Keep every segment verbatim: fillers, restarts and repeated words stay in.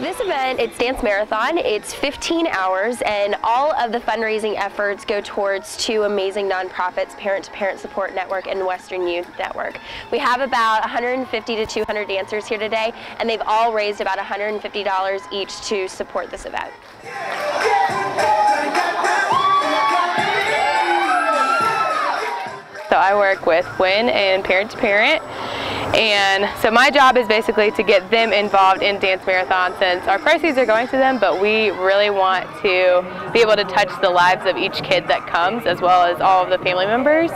This event, it's Dance Marathon. It's fifteen hours, and all of the fundraising efforts go towards two amazing nonprofits, Parent to Parent Support Network and Western Youth Network. We have about one hundred fifty to two hundred dancers here today, and they've all raised about one hundred fifty dollars each to support this event. So I work with Wynn and Parent to Parent. And so my job is basically to get them involved in Dance Marathon, since our proceeds are going to them, but we really want to be able to touch the lives of each kid that comes, as well as all of the family members.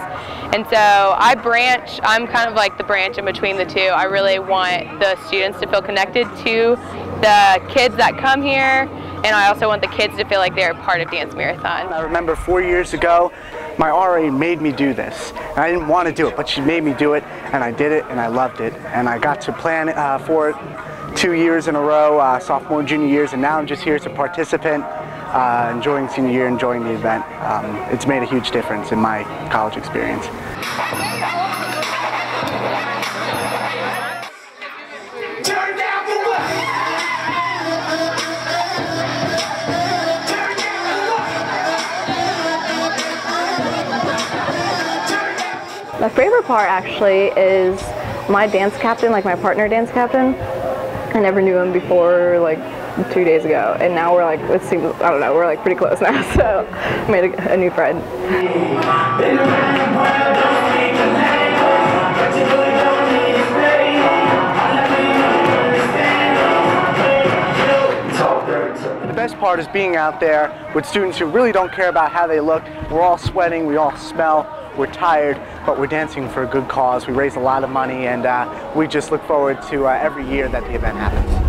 And so I branch, I'm kind of like the branch in between the two. I really want the students to feel connected to the kids that come here, and I also want the kids to feel like they're a part of Dance Marathon. I remember four years ago, my R A made me do this. And I didn't want to do it, but she made me do it, and I did it, and I loved it. And I got to plan uh, for it two years in a row, uh, sophomore and junior years, and now I'm just here as a participant, uh, enjoying senior year, enjoying the event. Um, it's made a huge difference in my college experience. My favorite part actually is my dance captain, like my partner dance captain. I never knew him before like two days ago, and now we're like, it seems, I don't know, we're like pretty close now, so I made a, a new friend. The best part is being out there with students who really don't care about how they look. We're all sweating, we all smell. We're tired, but we're dancing for a good cause. We raise a lot of money, and uh, we just look forward to uh, every year that the event happens.